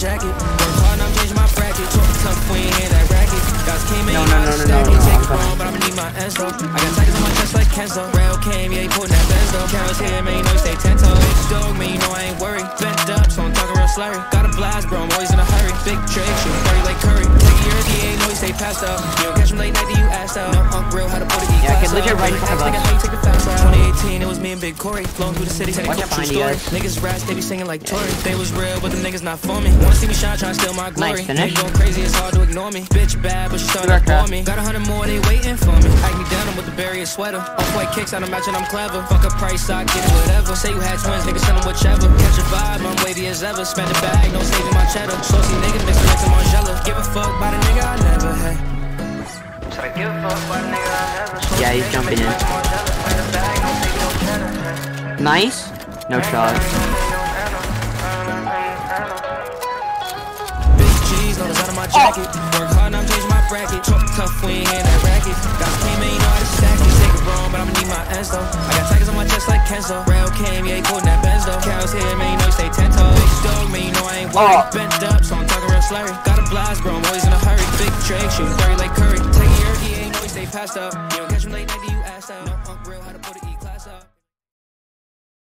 jacket. Work hard and I'm changing my bracket. Talk tough, we ain't hear that racket. Guys came in, take it wrong, but I'ma need my ends though. I got tigers on my chest like Kenzo. Rail came, yeah, he pulled that Benz though. Carrots here, man, you know he stay 10 toes. Bitch dog, man, you know I ain't worried. Bent up, so I'm talking real slurry. Got a blast, bro, I'm always in a hurry. Big trick, shit, party like Curry. Take it easy, ain't know he stay passed up. You don't catch him late night, then you ass out. No hunk real, how to put it, yeah, I can look at right in front of us. 2018, it was me and Big Corey flowing through the city, telling a true story. Niggas rats, they be singing like Tory. They was real, but the niggas not for me. Wanna see me shine, tryna steal my glory. Niggas going crazy, it's hard to ignore me. Bitch bad, but she started to me. Got 100 more, they waiting for me. I me down, I'm with the barrier sweater. Off-white kicks, I don't match and I'm clever. Fuck a price, I get it, whatever. Say you had twins, niggas send them whichever. Catch a vibe, I'm weighty as ever. Spend a bag, no saving my cheddar. Saucy niggas, mixing like some Margiela. Give a fuck by the nigga I never had. Yeah, he's jumping in. Nice. No shot. Oh. I'm changing my bracket, tough, we ain't in that racket. Got came in, you know I just stack it. Take it wrong, but I'ma need my ends though. I got tigers on my chest like Kenzo. Rail came, yeah, he pulled that Benz though. Carrots here, man, you know he stay 10 toes. Bitch dog, man, you know I ain't worried. Bent up, so I'm talking real slurry. Got a blast, bro, I'm always in a hurry. Big trick, shooting dirty like Curry. Take it easy, ain't know he stay passed up. You don't catch him late night, you ass out. No punk real, how to put it.